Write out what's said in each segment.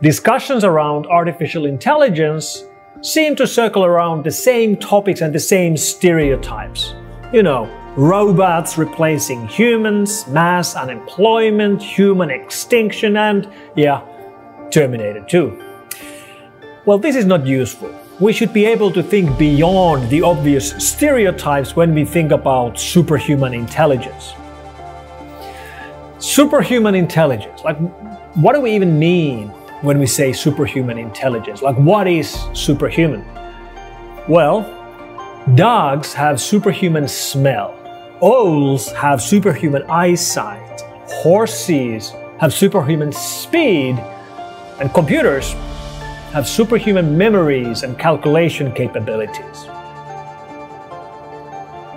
Discussions around artificial intelligence seem to circle around the same topics and the same stereotypes. You know, robots replacing humans, mass unemployment, human extinction, and yeah, Terminator 2. Well, this is not useful. We should be able to think beyond the obvious stereotypes when we think about superhuman intelligence. Superhuman intelligence, like, what do we even mean when we say superhuman intelligence? Like, what is superhuman? Well, dogs have superhuman smell, owls have superhuman eyesight, horses have superhuman speed, and computers have superhuman memories and calculation capabilities.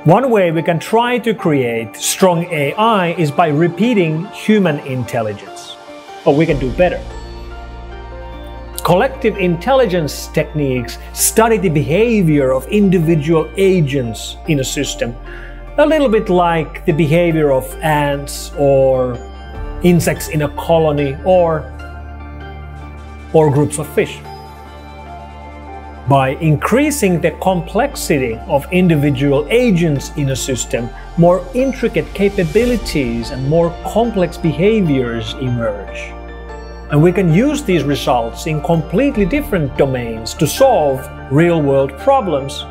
One way we can try to create strong AI is by repeating human intelligence. Or we can do better. Collective intelligence techniques study the behavior of individual agents in a system, a little bit like the behavior of ants or insects in a colony or groups of fish. By increasing the complexity of individual agents in a system, more intricate capabilities and more complex behaviors emerge. And we can use these results in completely different domains to solve real-world problems,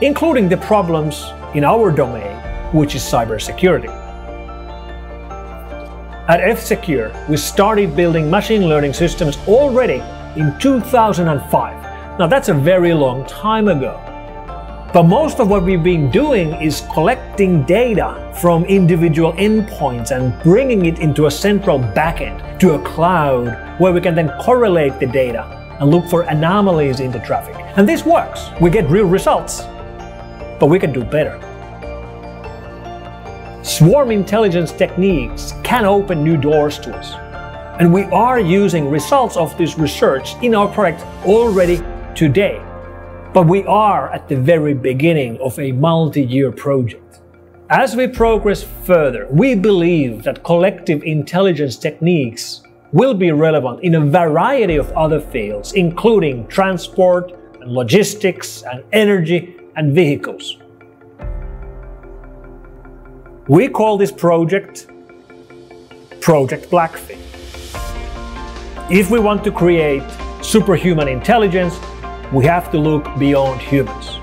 including the problems in our domain, which is cybersecurity. At F-Secure, we started building machine learning systems already in 2005. Now that's a very long time ago. But most of what we've been doing is collecting data from individual endpoints and bringing it into a central backend, to a cloud, where we can then correlate the data and look for anomalies in the traffic. And this works. We get real results. But we can do better. Swarm intelligence techniques can open new doors to us. And we are using results of this research in our product already today. But we are at the very beginning of a multi-year project. As we progress further, we believe that collective intelligence techniques will be relevant in a variety of other fields, including transport, and logistics, and energy, and vehicles. We call this project Project Blackfin. If we want to create superhuman intelligence, we have to look beyond humans.